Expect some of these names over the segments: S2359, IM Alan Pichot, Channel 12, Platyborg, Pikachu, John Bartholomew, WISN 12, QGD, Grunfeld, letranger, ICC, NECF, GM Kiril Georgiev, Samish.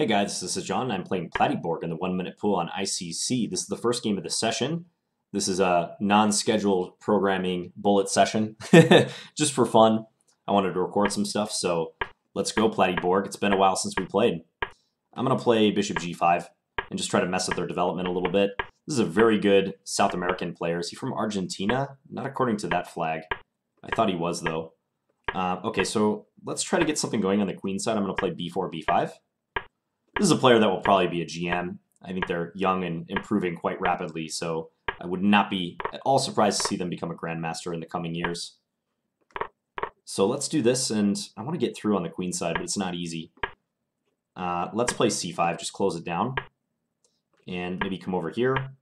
Hey guys, this is John and I'm playing Platyborg in the 1-minute pool on ICC. This is the first game of the session. This is a non-scheduled programming bullet session just for fun. I wanted to record some stuff, so let's go Platyborg. It's been a while since we played. I'm going to play Bishop G5 and just try to mess with their development a little bit. This is a very good South American player. Is he from Argentina? Not according to that flag. I thought he was though. Okay, so let's try to get something going on the queen side. I'm going to play B4, B5. This is a player that will probably be a GM. I think they're young and improving quite rapidly, so I would not be at all surprised to see them become a grandmaster in the coming years. So let's do this, and I want to get through on the queen side, but it's not easy. Let's play C5, just close it down, and maybe come over here.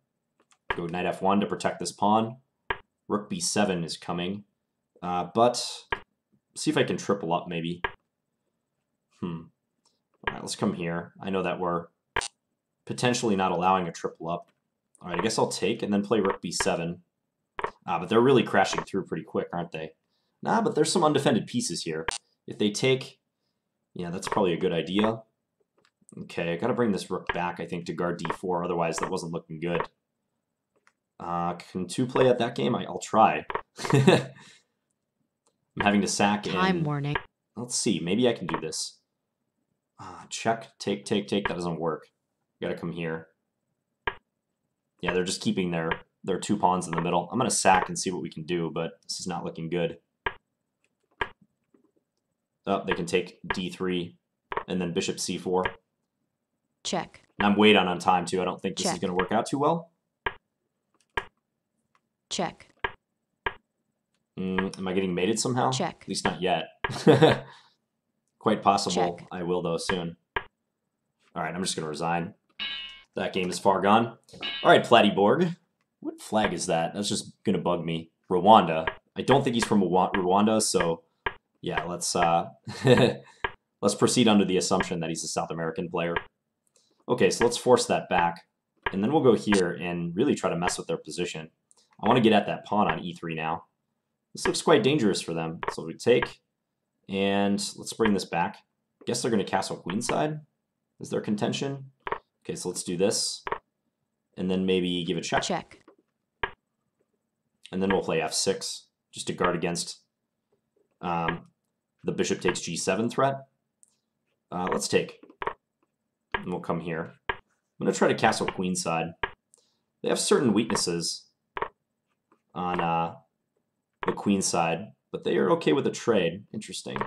Go knight F1 to protect this pawn. Rook B7 is coming, but see if I can triple up maybe. All right, let's come here. I know that we're potentially not allowing a triple up. All right, I guess I'll take and then play rook b7. But they're really crashing through pretty quick, aren't they? Nah, but there's some undefended pieces here. If they take, yeah, that's probably a good idea. Okay, I got to bring this rook back, I think, to guard d4. Otherwise, that wasn't looking good. Can two play at that game? I'll try. I'm having to sack. Time warning. Let's see. Maybe I can do this. Check, take, that doesn't work. You gotta come here. Yeah, they're just keeping their two pawns in the middle. I'm gonna sack and see what we can do, but this is not looking good. Oh, they can take d3 and then bishop c4. Check. And I'm way down on time too. I don't think this is gonna work out too well. Check. Am I getting mated somehow? Check. At least not yet. Quite possible. Check. I will, though, soon. All right, I'm just going to resign. That game is far gone. All right, Platyborg. What flag is that? That's just going to bug me. Rwanda. I don't think he's from Rwanda, so yeah, let's proceed under the assumption that he's a South American player. Okay, so let's force that back, and then we'll go here and really try to mess with their position. I want to get at that pawn on e3 now. This looks quite dangerous for them, so we take... And let's bring this back. Guess they're going to castle queenside. Is their contention? Okay, so let's do this. And then maybe give a check. Check. And then we'll play f6 just to guard against the bishop takes g7 threat. Let's take. And we'll come here. I'm going to try to castle queenside. They have certain weaknesses on the queenside. But they are okay with a trade. Interesting.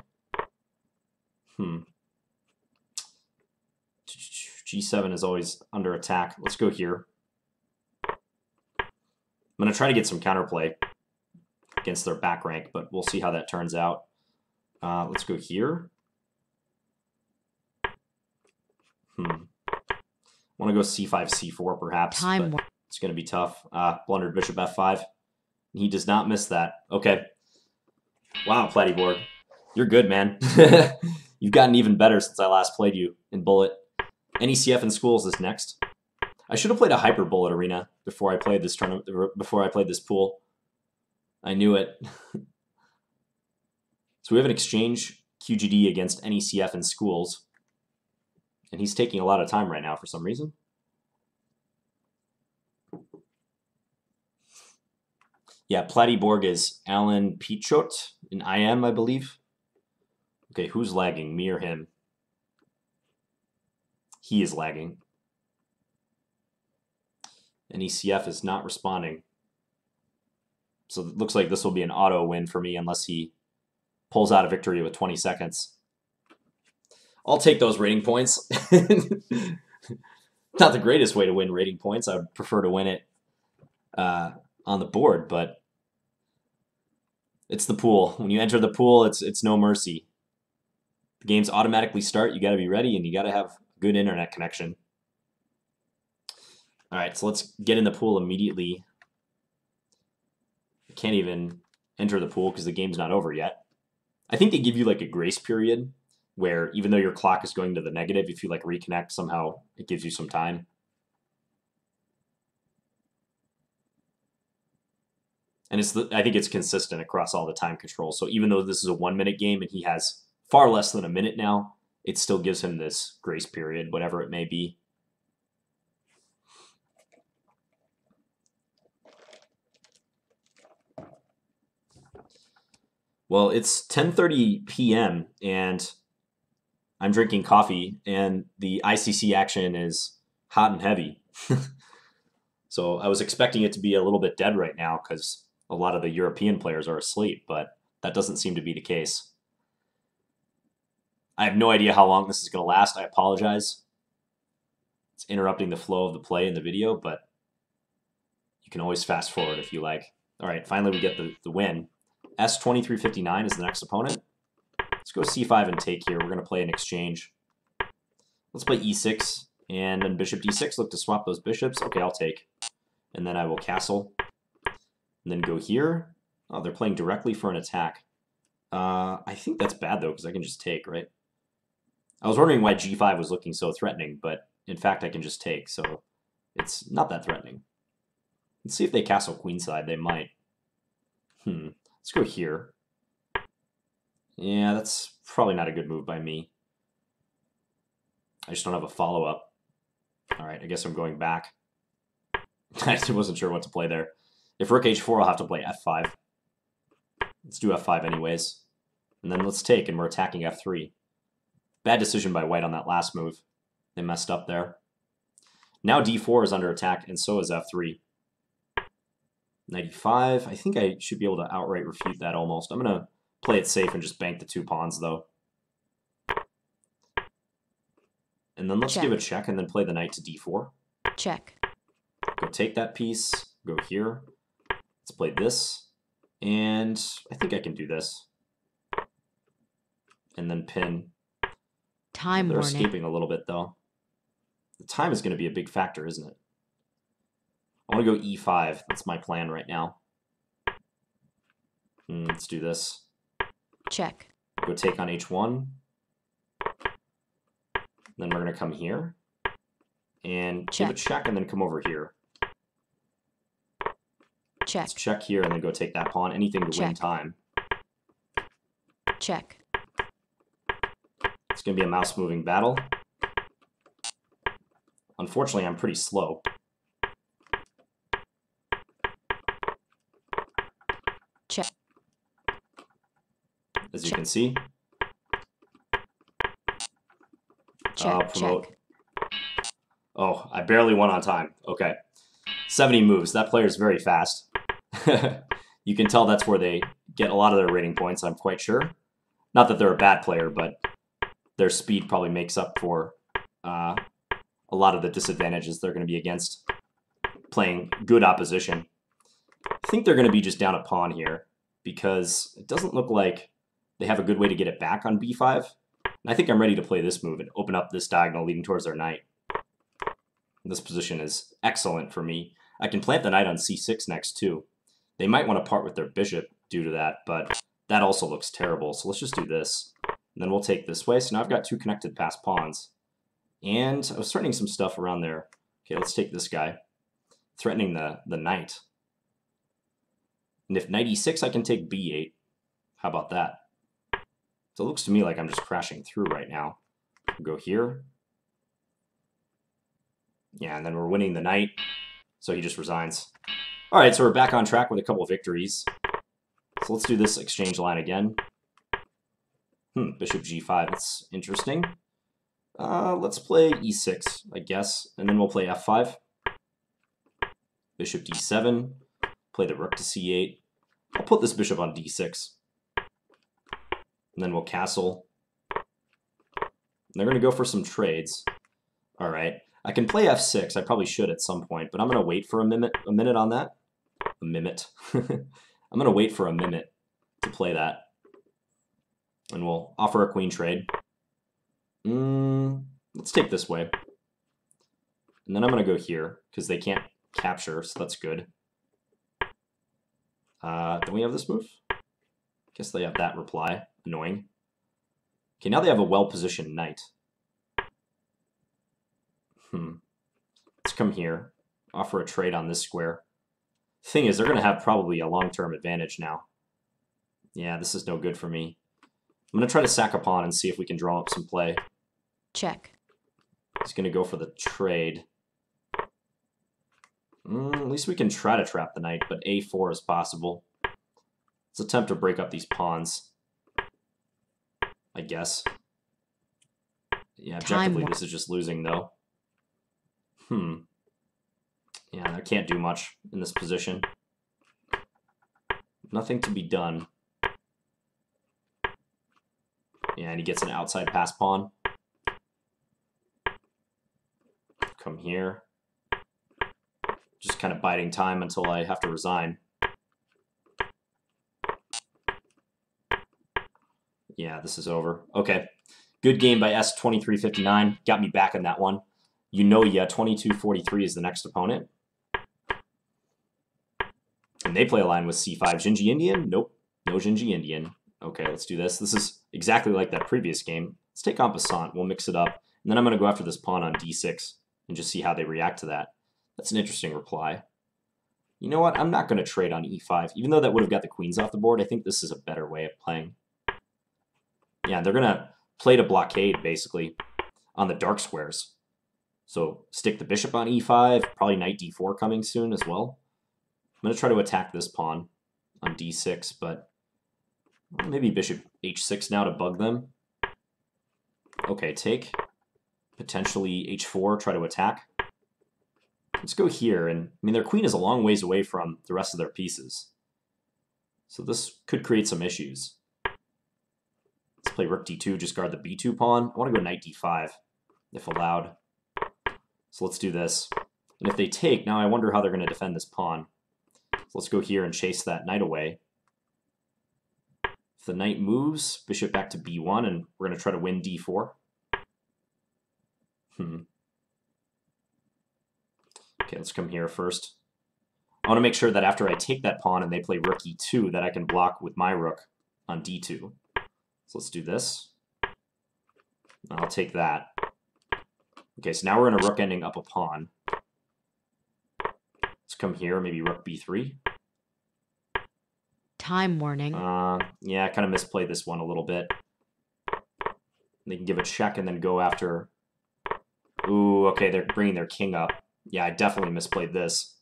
G7 is always under attack. Let's go here. I'm going to try to get some counterplay against their back rank, but we'll see how that turns out. Let's go here. I want to go c5, c4 perhaps. Time. But it's going to be tough. Blundered bishop f5. He does not miss that. Okay. Wow, Platyborg. You're good, man. You've gotten even better since I last played you in Bullet. NECF in schools is next. I should have played a Hyper Bullet Arena before I played this tournament, before I played this pool. I knew it. So we have an exchange QGD against NECF in schools. And he's taking a lot of time right now for some reason. Yeah, Platyborg is Alan Pichot in IM, I believe. Okay, who's lagging, me or him? He is lagging. NECF is not responding. So it looks like this will be an auto win for me unless he pulls out a victory with 20 seconds. I'll take those rating points. Not the greatest way to win rating points. I would prefer to win it on the board, but... It's the pool. When you enter the pool, it's no mercy. The games automatically start. You got to be ready, and you got to have good internet connection. All right, so let's get in the pool immediately. I can't even enter the pool because the game's not over yet. I think they give you like a grace period where even though your clock is going to the negative, if you like reconnect somehow, it gives you some time. And I think it's consistent across all the time controls. So even though this is a 1-minute game and he has far less than a minute now, it still gives him this grace period, whatever it may be. Well, it's 10:30 p.m. and I'm drinking coffee, and the ICC action is hot and heavy. So I was expecting it to be a little bit dead right now because a lot of the European players are asleep, but that doesn't seem to be the case. I have no idea how long this is going to last. I apologize. It's interrupting the flow of the play in the video, but you can always fast forward if you like. All right, finally we get the win. S2359 is the next opponent. Let's go c5 and take here. We're going to play an exchange. Let's play e6, and then bishop d6. Look to swap those bishops. Okay, I'll take. And then I will castle. And then go here. Oh, they're playing directly for an attack. I think that's bad, though, because I can just take, right? I was wondering why g5 was looking so threatening, but in fact I can just take, so it's not that threatening. Let's see if they castle queenside. They might. Let's go here. Yeah, that's probably not a good move by me. I just don't have a follow-up. All right, I guess I'm going back. I wasn't sure what to play there. If rook h4, I'll have to play f5. Let's do f5 anyways. And then let's take, and we're attacking f3. Bad decision by white on that last move. They messed up there. Now d4 is under attack, and so is f3. Knight e5. I think I should be able to outright refute that almost. I'm going to play it safe and just bank the two pawns, though. And then let's give a check and then play the knight to d4. Check. Go take that piece. Go here. Let's play this. And I think I can do this. And then pin. Time warning. They're escaping a little bit, though. The time is going to be a big factor, isn't it? I want to go e5. That's my plan right now. Let's do this. Check. Go take on h1. Then we're going to come here and give a check and then come over here. Check. Let's check here and then go take that pawn. Anything to win time. Check. It's going to be a mouse moving battle. Unfortunately, I'm pretty slow. Check. As you can see. Promote. Oh, I barely won on time. Okay. 70 moves. That player is very fast. You can tell that's where they get a lot of their rating points, I'm quite sure. Not that they're a bad player, but their speed probably makes up for a lot of the disadvantages they're going to be against playing good opposition. I think they're going to be just down a pawn here because it doesn't look like they have a good way to get it back on b5. I think I'm ready to play this move and open up this diagonal leading towards their knight. This position is excellent for me. I can plant the knight on c6 next, too. They might want to part with their bishop due to that, but that also looks terrible. So let's just do this. And then we'll take this way. So now I've got two connected past pawns. And I was threatening some stuff around there. Okay, let's take this guy. Threatening the knight. And if knight e6, I can take b8. How about that? So it looks to me like I'm just crashing through right now. We'll go here. Yeah, and then we're winning the knight. So he just resigns. All right, so we're back on track with a couple of victories. So let's do this exchange line again. Bishop g5. That's interesting. Let's play e6, I guess. And then we'll play f5. Bishop d7. Play the rook to c8. I'll put this bishop on d6. And then we'll castle. And they're going to go for some trades. All right. I can play f6. I probably should at some point, but I'm going to wait for a minute on that. A minute. I'm going to wait for a minute to play that. And we'll offer a queen trade. Let's take this way. And then I'm going to go here because they can't capture, so that's good. Don't we have this move? Guess they have that reply. Annoying. Okay, now they have a well-positioned knight. Let's come here. Offer a trade on this square. Thing is, they're going to have probably a long-term advantage now. Yeah, this is no good for me. I'm going to try to sack a pawn and see if we can draw up some play. Check. He's going to go for the trade. At least we can try to trap the knight, but a4 is possible. Let's attempt to break up these pawns, I guess. Yeah, objectively, this is just losing, though. Yeah, I can't do much in this position. Nothing to be done. Yeah, and he gets an outside pass pawn. Come here. Just kind of biding time until I have to resign. Yeah, this is over. Okay. Good game by S2359. Got me back in that one. You know, yeah, 2243 is the next opponent. And they play a line with C5. Jinji Indian? Nope. No Jinji Indian. Okay, let's do this. This is exactly like that previous game. Let's take en passant. We'll mix it up. And then I'm going to go after this pawn on D6 and just see how they react to that. That's an interesting reply. You know what? I'm not going to trade on E5. Even though that would have got the queens off the board, I think this is a better way of playing. Yeah, they're going to play to blockade, basically, on the dark squares. So stick the bishop on E5, probably knight D4 coming soon as well. I'm going to try to attack this pawn on D6, but maybe bishop H6 now to bug them. Okay, take. Potentially H4, try to attack. Let's go here, and I mean, their queen is a long ways away from the rest of their pieces. So this could create some issues. Let's play rook d2, just guard the b2 pawn. I want to go knight d5, if allowed. So let's do this. And if they take, now I wonder how they're going to defend this pawn. So let's go here and chase that knight away. If the knight moves, bishop back to b1, and we're going to try to win d4. Okay, let's come here first. I want to make sure that after I take that pawn and they play rook e2 that I can block with my rook on d2. So let's do this. I'll take that. Okay, so now we're in a rook ending up a pawn. Let's come here, maybe rook b3. Time warning. Yeah, I kind of misplayed this one a little bit. They can give a check and then go after... Ooh, okay, they're bringing their king up. Yeah, I definitely misplayed this.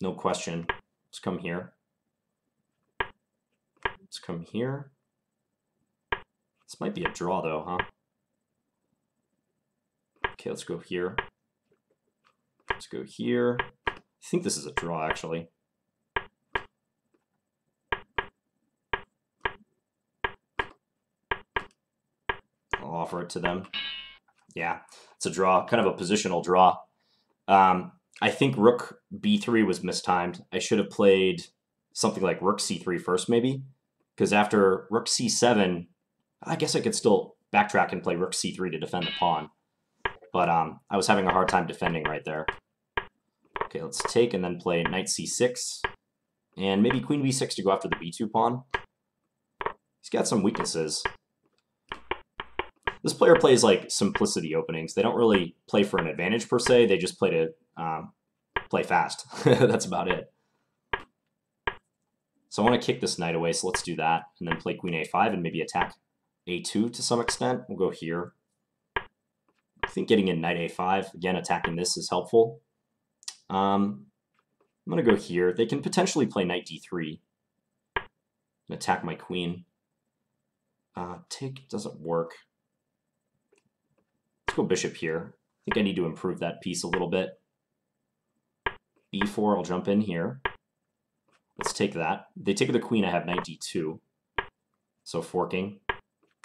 No question. Let's come here. Let's come here. This might be a draw, though, huh? Okay, let's go here. Let's go here. I think this is a draw, actually. I'll offer it to them. Yeah, it's a draw, kind of a positional draw. I think rook b3 was mistimed. I should have played something like rook c3 first, maybe, because after rook c7, I guess I could still backtrack and play rook c3 to defend the pawn. But I was having a hard time defending right there. Okay, let's take and then play knight c6, and maybe queen b6 to go after the b2 pawn. He's got some weaknesses. This player plays like simplicity openings. They don't really play for an advantage per se. They just play to play fast. That's about it. So I want to kick this knight away, so let's do that. And then play queen a5 and maybe attack a2 to some extent. We'll go here. I think getting in knight a5, again, attacking this is helpful. I'm going to go here. They can potentially play knight d3 and attack my queen. Take doesn't work. Let's go bishop here. I think I need to improve that piece a little bit. b4, I'll jump in here. Let's take that. They take the queen, I have knight d2. So forking.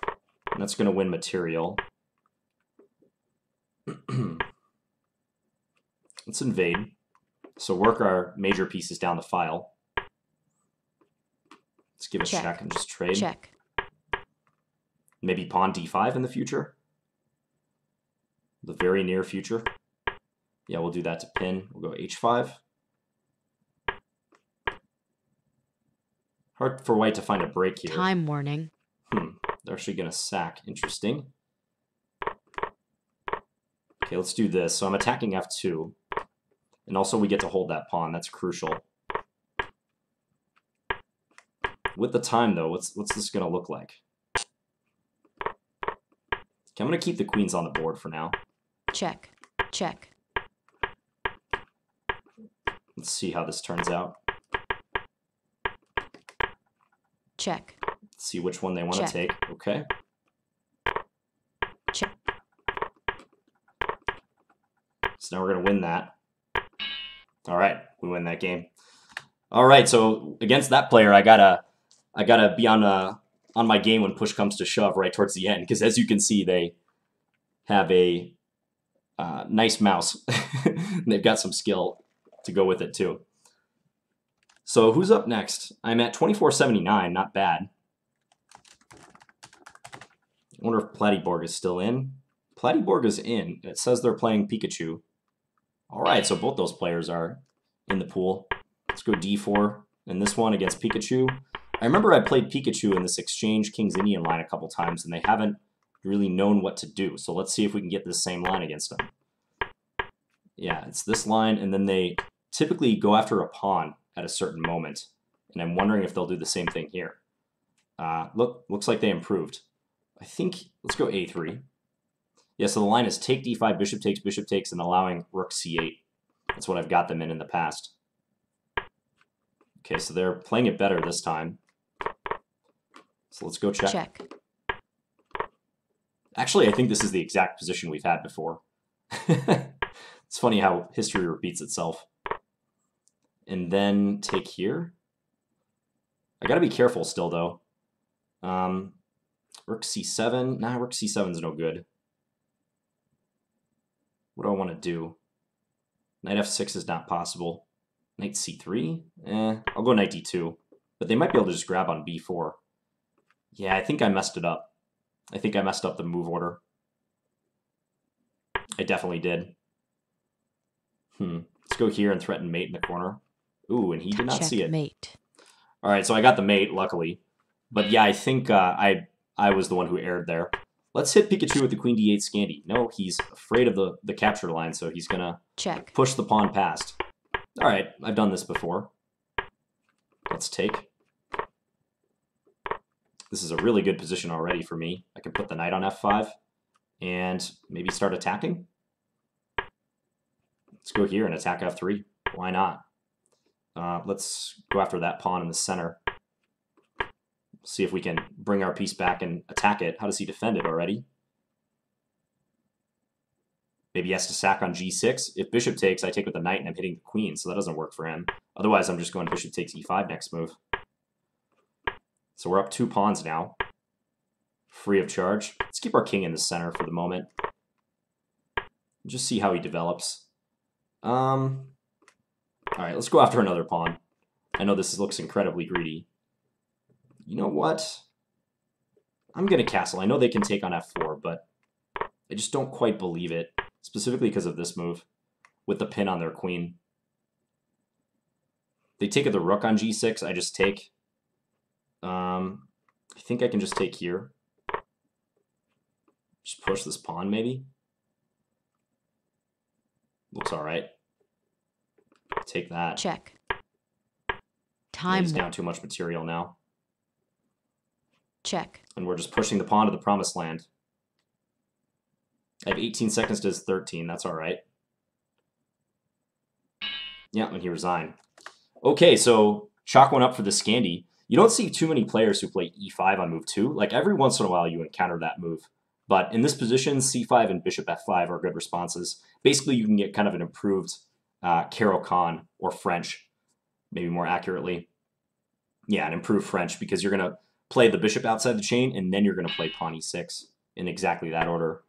And that's going to win material. Let's invade. So work our major pieces down the file. Let's give a check and just trade. Check. Maybe pawn d5 in the future. The very near future. Yeah, we'll do that to pin. We'll go h5. Hard for white to find a break here. Time warning. They're actually going to sack. Interesting. Okay, let's do this. So I'm attacking f2. And also we get to hold that pawn. That's crucial. With the time, though, what's this going to look like? Okay, I'm going to keep the queens on the board for now. Check. Check. Let's see how this turns out. Check. Let's see which one they want to take. Okay. Check. So now we're going to win that. All right, we win that game. All right, so against that player, I gotta be on my game when push comes to shove right towards the end, because as you can see, they have a nice mouse. And they've got some skill to go with it too. So who's up next? I'm at 2479, not bad. I wonder if Platyborg is still in. Platyborg is in. It says they're playing Pikachu. All right, so both those players are in the pool. Let's go D4 in this one against Pikachu. I remember I played Pikachu in this exchange King's Indian line a couple times, and they haven't really known what to do. So let's see if we can get this same line against them. Yeah, it's this line, and then they typically go after a pawn at a certain moment. And I'm wondering if they'll do the same thing here. Look, looks like they improved. I think, let's go A3. Yeah, so the line is take D5, bishop takes, and allowing rook C8. That's what I've got them in the past. Okay, so they're playing it better this time. So let's go check. Check. Actually, I think this is the exact position we've had before. It's funny how history repeats itself. And then take here. I gotta be careful still, though. Rook C7. Nah, rook C7's no good. What do I want to do? Knight F6 is not possible. Knight C3? I'll go Knight D2. But they might be able to just grab on B4. Yeah, I think I messed it up. I think I messed up the move order. I definitely did. Let's go here and threaten mate in the corner. Ooh, and he did not see it. Mate. All right, so I got the mate, luckily. But yeah, I think I was the one who erred there. Let's hit Pikachu with the queen D8 Scandi. No, he's afraid of the capture line, so he's going to push the pawn past. All right, I've done this before. Let's take. This is a really good position already for me. I can put the knight on F5 and maybe start attacking. Let's go here and attack F3. Why not? Let's go after that pawn in the center. See if we can bring our piece back and attack it. How does he defend it already? Maybe he has to sack on g6. If bishop takes, I take with the knight and I'm hitting the queen, so that doesn't work for him. Otherwise, I'm just going bishop takes e5 next move. So we're up two pawns now. Free of charge. Let's keep our king in the center for the moment. Just see how he develops. All right, let's go after another pawn. I know this looks incredibly greedy. You know what? I'm going to castle. I know they can take on f4, but I just don't quite believe it. Specifically because of this move, with the pin on their queen. They take the rook on g6, I just take. I think I can just take here. Just push this pawn, maybe? Looks alright. Take that. Check. Time. He's down too much material now. Check. And we're just pushing the pawn to the promised land. I have 18 seconds to his 13. That's all right. Yeah, and he resigned. Okay, so chalk one up for the Scandi. You don't see too many players who play e5 on move 2. Like, every once in a while you encounter that move. But in this position, c5 and bishop f5 are good responses. Basically, you can get kind of an improved Caro Khan, or French, maybe more accurately. Yeah, an improved French, because you're going to play the bishop outside the chain, and then you're going to play pawn e6 in exactly that order.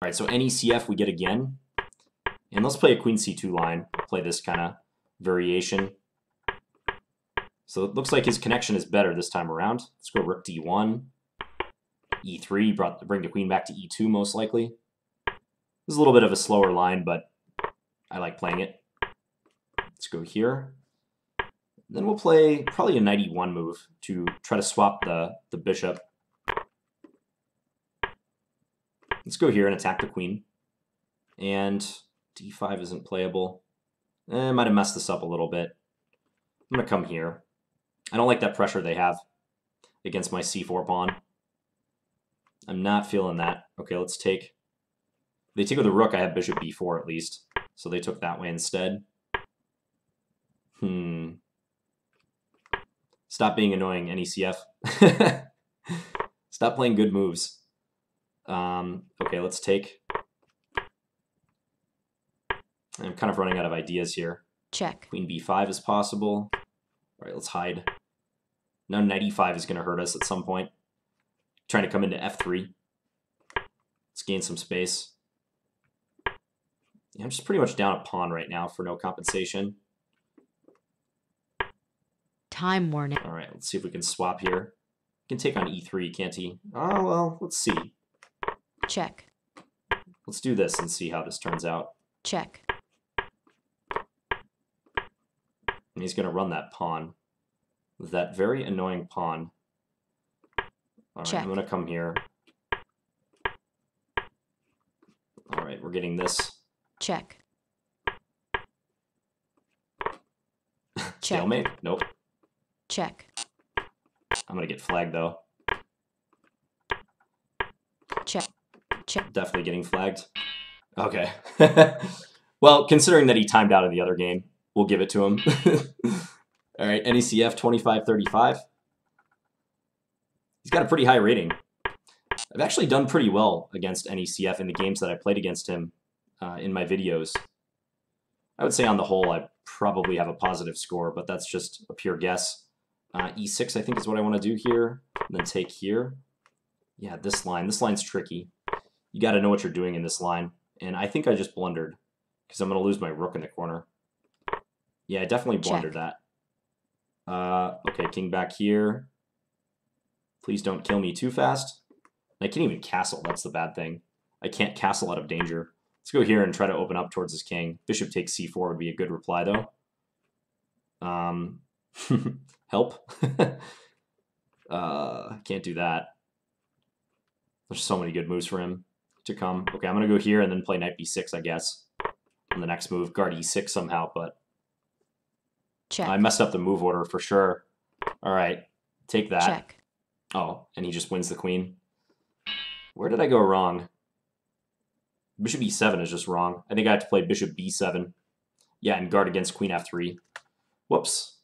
All right, so NECF we get again. And let's play a queen c2 line, play this kind of variation. So it looks like his connection is better this time around. Let's go rook d1, e3, bring the queen back to e2 most likely. This is a little bit of a slower line, but I like playing it. Let's go here. Then we'll play probably a knight e1 move to try to swap the bishop. Let's go here and attack the queen. And d5 isn't playable. I might have messed this up a little bit. I'm going to come here. I don't like that pressure they have against my c4 pawn. I'm not feeling that. Okay, let's take... They take with the rook, I have bishop b4 at least. So they took that way instead. Stop being annoying, NECF. Stop playing good moves. Okay, let's take... I'm kind of running out of ideas here. Check. Queen b5 is possible. All right, let's hide. Now knight e5 is going to hurt us at some point. Trying to come into f3. Let's gain some space. Yeah, I'm just pretty much down a pawn right now for no compensation. Time warning. All right, let's see if we can swap here. He can take on e3, can't he? Oh, well, let's see. Check. Let's do this and see how this turns out. Check. And he's going to run that pawn. That very annoying pawn. All right, check. I'm going to come here. All right, we're getting this. Check. Stalemate? Nope. Check. I'm going to get flagged, though. Check. Check. Definitely getting flagged. Okay. Well, considering that he timed out of the other game, we'll give it to him. All right, NECF 2535. He's got a pretty high rating. I've actually done pretty well against NECF in the games that I played against him in my videos. I would say on the whole, I probably have a positive score, but that's just a pure guess. E6, I think, is what I want to do here, and then take here. Yeah, this line. This line's tricky. You got to know what you're doing in this line, and I think I just blundered because I'm going to lose my rook in the corner. Yeah, I definitely blundered that. Okay, king back here. Please don't kill me too fast. I can't even castle. That's the bad thing. I can't castle out of danger. Let's go here and try to open up towards his king. Bishop takes c4 would be a good reply, though. Help. Can't do that. There's so many good moves for him to come. Okay, I'm going to go here and then play knight b6, I guess. On the next move, guard e6 somehow, but... Check. I messed up the move order for sure. All right, take that. Check. Oh, and he just wins the queen. Where did I go wrong? Bishop e7 is just wrong. I think I have to play bishop b7. Yeah, and guard against queen f3. Whoops.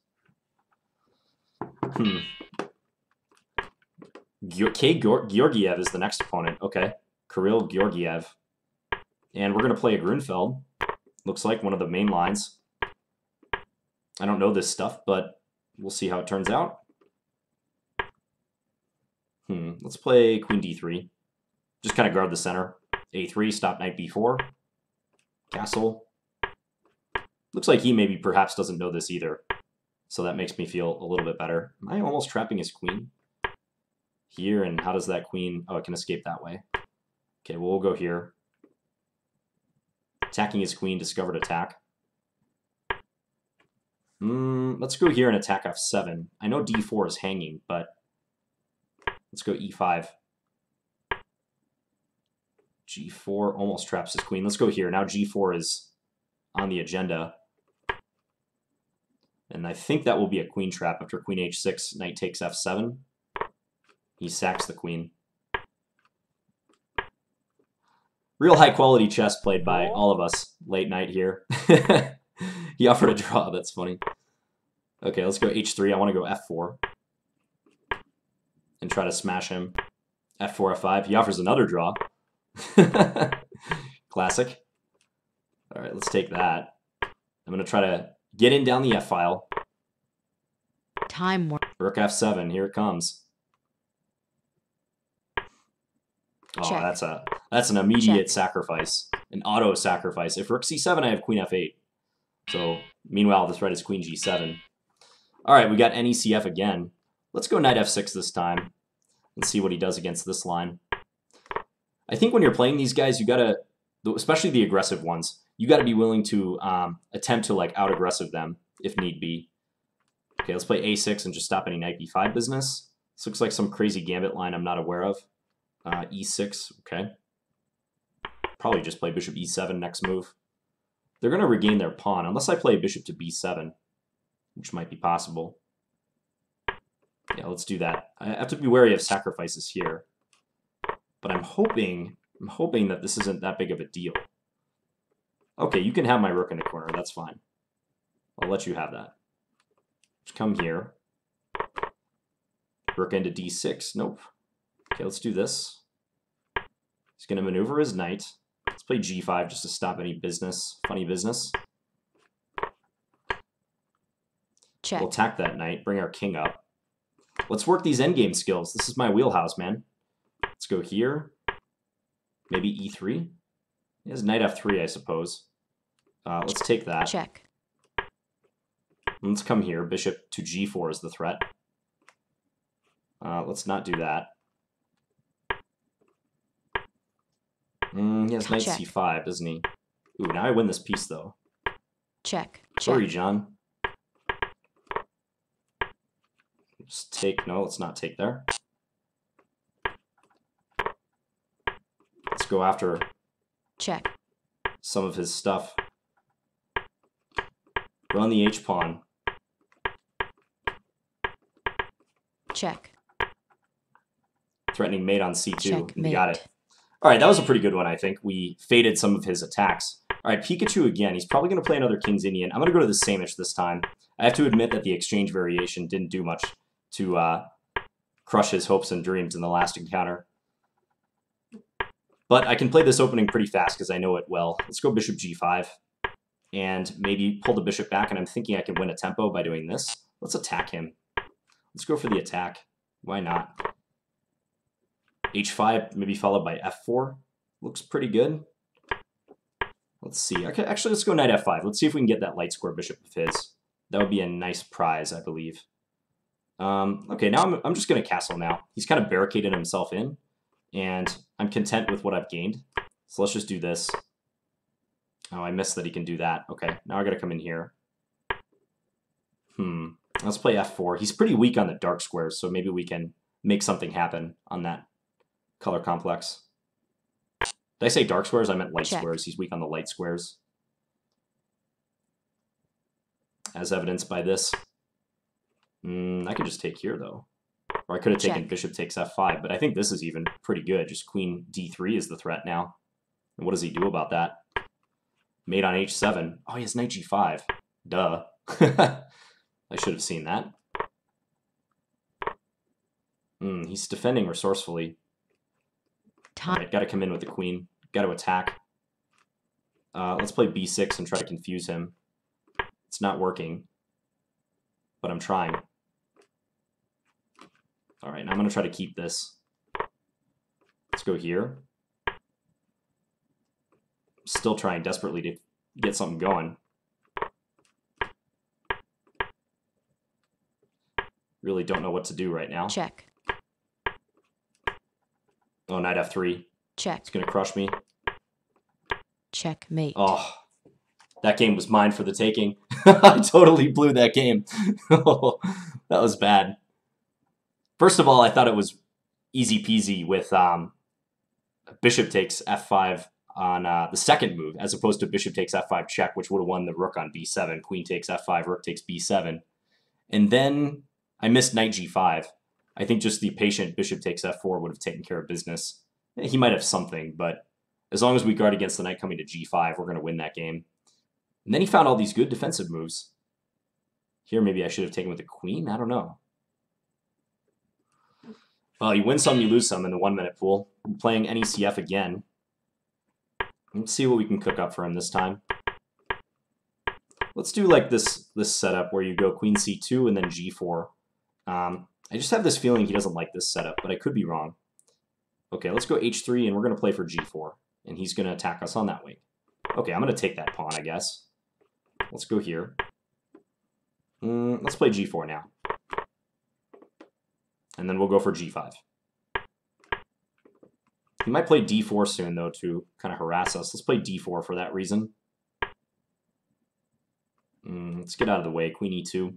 Georgiev is the next opponent. Okay, Kiril Georgiev. And we're going to play a Grunfeld. Looks like one of the main lines. I don't know this stuff, but we'll see how it turns out. Let's play queen d3. Just kind of guard the center. a3, stop knight b4. Castle. Looks like he maybe perhaps doesn't know this either. So that makes me feel a little bit better. Am I almost trapping his queen? Here, and how does that queen... Oh, it can escape that way. Okay, well, we'll go here. Attacking his queen, discovered attack. Let's go here and attack f7. I know d4 is hanging, but let's go e5. g4 almost traps his queen. Let's go here. Now g4 is on the agenda. And I think that will be a queen trap after queen h6, knight takes f7. He sacks the queen. Real high-quality chess played by all of us late night here. He offered a draw, that's funny. Okay, let's go h3. I want to go f4. And try to smash him. f4, f5. He offers another draw. Classic. Alright, let's take that. I'm going to try to get in down the f-file. Time warp. Rook f7, here it comes. Oh, check. That's an immediate check. Sacrifice. An auto-sacrifice. If rook c7, I have queen f8. So, meanwhile, the threat is queen g7. All right, we got NECF again. Let's go knight f6 this time and see what he does against this line. I think when you're playing these guys, you gotta, especially the aggressive ones, you gotta be willing to attempt to like out-aggressive them if need be. Okay, let's play a6 and just stop any knight b5 business. This looks like some crazy gambit line I'm not aware of. E6, okay. Probably just play bishop e7 next move. They're going to regain their pawn, unless I play bishop to b7, which might be possible. Yeah, let's do that. I have to be wary of sacrifices here. but I'm hoping that this isn't that big of a deal. Okay, you can have my rook in the corner, that's fine. I'll let you have that. Just come here. Rook into d6, nope. Okay, let's do this. He's gonna maneuver his knight. Let's play g5 just to stop any business, funny business. Check. We'll attack that knight, bring our king up. Let's work these endgame skills. This is my wheelhouse, man. Let's go here. Maybe e3. He has knight f3, I suppose. Let's take that. Check. And let's come here. Bishop to g4 is the threat. Let's not do that. He has knight check. c5, doesn't he? Ooh, now I win this piece, though. Check. Sorry, John. Just take, no, let's not take there. Let's go after check some of his stuff. Run the h-pawn. Check. Threatening mate on c2. We got it. All right, that was a pretty good one, I think. We faded some of his attacks. All right, Pikachu again. He's probably going to play another King's Indian. I'm going to go to the Samish this time. I have to admit that the exchange variation didn't do much to crush his hopes and dreams in the last encounter. But I can play this opening pretty fast because I know it well. Let's go bishop g5 and maybe pull the bishop back, and I'm thinking I can win a tempo by doing this. Let's attack him. Let's go for the attack. Why not? h5 maybe followed by f4. Looks pretty good. Let's see. Okay, actually, let's go knight f5. Let's see if we can get that light square bishop of his. That would be a nice prize, I believe. Okay, now I'm just going to castle now. He's kind of barricaded himself in, and I'm content with what I've gained. So let's just do this. Oh, I missed that he can do that. Okay, now I got to come in here. Let's play f4. He's pretty weak on the dark squares, so maybe we can make something happen on that color complex. Did I say dark squares? I meant light squares. He's weak on the light squares, as evidenced by this. I could just take here, though. Or I could have taken bishop takes f5, but I think this is even pretty good. Just queen d3 is the threat now. And what does he do about that? Mate on h7. Oh, he has knight g5. Duh. I should have seen that. He's defending resourcefully. All right, got to come in with the queen. Got to attack. Let's play b6 and try to confuse him. It's not working, but I'm trying. All right, now I'm going to try to keep this. Let's go here. Still trying desperately to get something going. Really don't know what to do right now. Check. Oh, knight f3. Check. It's going to crush me. Checkmate. Oh, that game was mine for the taking. I totally blew that game. Oh, that was bad. First of all, I thought it was easy peasy with bishop takes f5 on the second move, as opposed to bishop takes f5 check, which would have won the rook on b7. Queen takes f5, rook takes b7. And then I missed knight g5. I think just the patient bishop takes f4 would have taken care of business. He might have something, but as long as we guard against the knight coming to g5, we're going to win that game. And then he found all these good defensive moves. Here, maybe I should have taken with the queen? I don't know. Well, you win some, you lose some in the 1 minute pool. I'm playing NECF again. Let's see what we can cook up for him this time. Let's do like this setup where you go queen c2 and then g4. I just have this feeling he doesn't like this setup, but I could be wrong. Okay, let's go h3 and we're going to play for g4. And he's going to attack us on that wing. Okay, I'm going to take that pawn, I guess. Let's go here. Let's play g4 now. And then we'll go for g5. He might play d4 soon, though, to kind of harass us. Let's play d4 for that reason. Let's get out of the way. Queen e2.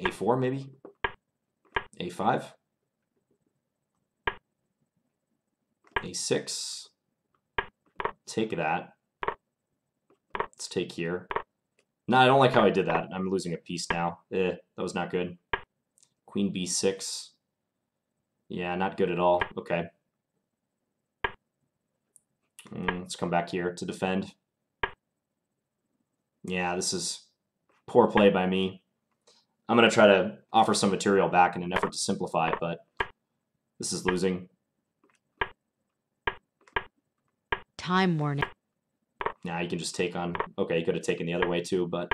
a4, maybe? a5? a6. Take that. Let's take here. No, I don't like how I did that. I'm losing a piece now. That was not good. Queen b6. Yeah, not good at all. Okay. Let's come back here to defend. Yeah, this is poor play by me. I'm going to try to offer some material back in an effort to simplify, but this is losing. Time warning. Now you can just take on... Okay, you could have taken the other way too, but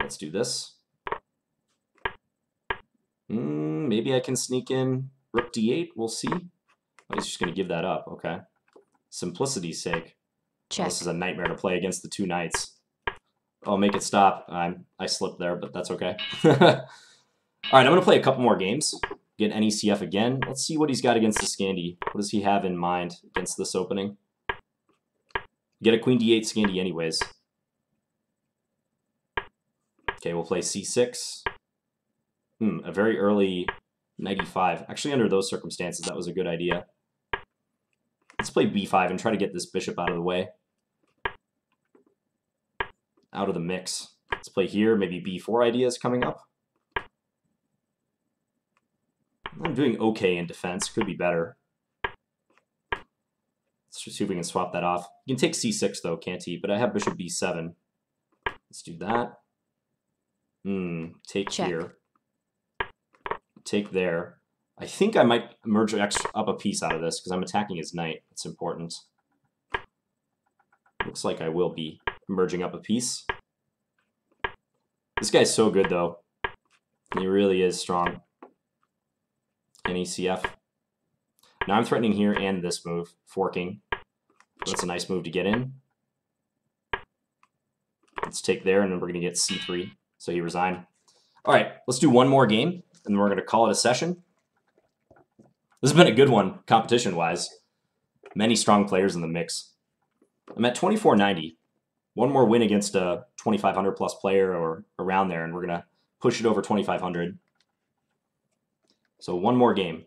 let's do this. Maybe I can sneak in rook d8. We'll see. Oh, he's just going to give that up. Okay. Simplicity's sake. Check. Well, this is a nightmare to play against the two knights. I'll make it stop. I slipped there, but that's okay. All right, I'm going to play a couple more games. Get NECF again. Let's see what he's got against the Scandi. What does he have in mind against this opening? Get a queen d8 Scandi anyways. Okay, we'll play c6. A very early knight e5. Actually, under those circumstances, that was a good idea. Let's play b5 and try to get this bishop out of the way. Out of the mix. Let's play here. Maybe b4 idea is coming up. I'm doing okay in defense. Could be better. Let's see if we can swap that off. You can take c6 though, can't he? But I have bishop b7. Let's do that. Take Check. Here. Take there. I think I might merge up a piece out of this because I'm attacking his knight. It's important. Looks like I will be merging up a piece. This guy's so good though. He really is strong. NECF. Now I'm threatening here and this move, forking. That's a nice move to get in. Let's take there and then we're going to get c3. So he resigned. All right, let's do one more game and we're going to call it a session. This has been a good one competition-wise. Many strong players in the mix. I'm at 2490. One more win against a 2,500 plus player or around there, and we're going to push it over 2,500. So one more game.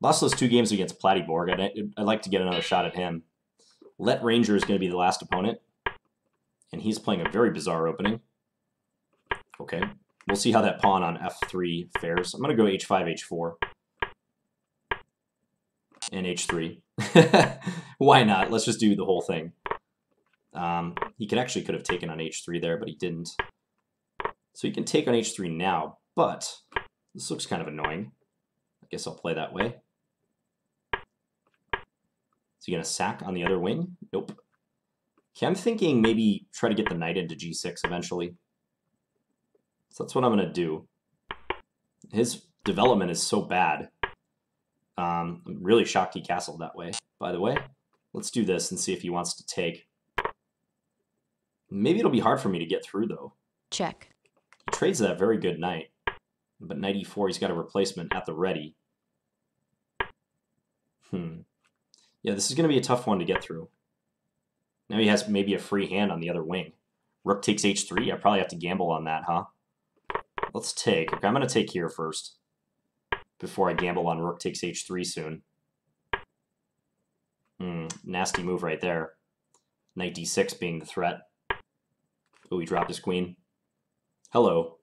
Lost those two games against Platyborg. I'd like to get another shot at him. Letranger is going to be the last opponent, and he's playing a very bizarre opening. Okay, we'll see how that pawn on f3 fares. I'm going to go h5, h4. And h3. Why not? Let's just do the whole thing. He could have taken on h3 there, but he didn't. So he can take on h3 now, but this looks kind of annoying. I guess I'll play that way. So you're going to sack on the other wing? Nope. Okay, I'm thinking maybe try to get the knight into g6 eventually. So that's what I'm going to do. His development is so bad. I'm really shocked he castled that way, by the way. Let's do this and see if he wants to take. Maybe it'll be hard for me to get through, though. Check. He trades that very good knight. But knight e4, he's got a replacement at the ready. Yeah, this is going to be a tough one to get through. Now he has maybe a free hand on the other wing. Rook takes h3. I probably have to gamble on that, huh? Let's take. Okay, I'm going to take here first. Before I gamble on rook takes h3 soon. Nasty move right there. Knight d6 being the threat. Oh, he dropped his queen. Hello.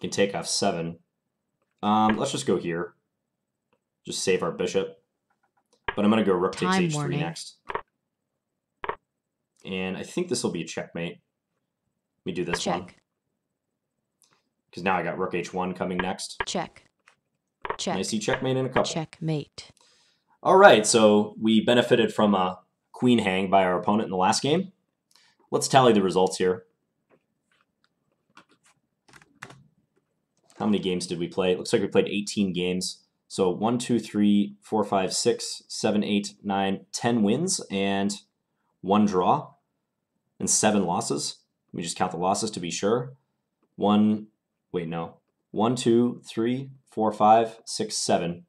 Can take f7. Let's just go here. Just save our bishop. But I'm going to go rook takes h3 next. And I think this will be a checkmate. Let me do this one. Because now I got rook h1 coming next. Check. Check. And I see checkmate in a couple. Checkmate. All right, so we benefited from a queen hang by our opponent in the last game. Let's tally the results here. How many games did we play? It looks like we played 18 games. So 1, 2, 3, 4, 5, 6, 7, 8, 9, 10 wins and 1 draw and 7 losses. Let me just count the losses to be sure. 1, 2, 3, 4, 5, 6, 7.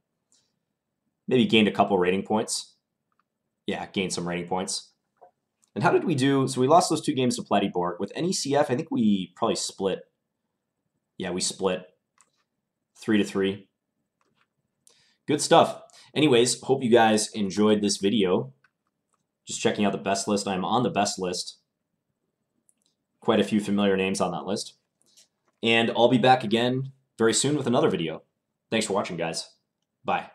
Maybe gained a couple rating points. Yeah, gained some rating points. And how did we do? So we lost those two games to Platyborg. With NECF, I think we probably split. Yeah, we split 3-3. Good stuff. Anyways, hope you guys enjoyed this video. Just checking out the best list. I'm on the best list. quite a few familiar names on that list. And I'll be back again very soon with another video. Thanks for watching, guys. Bye.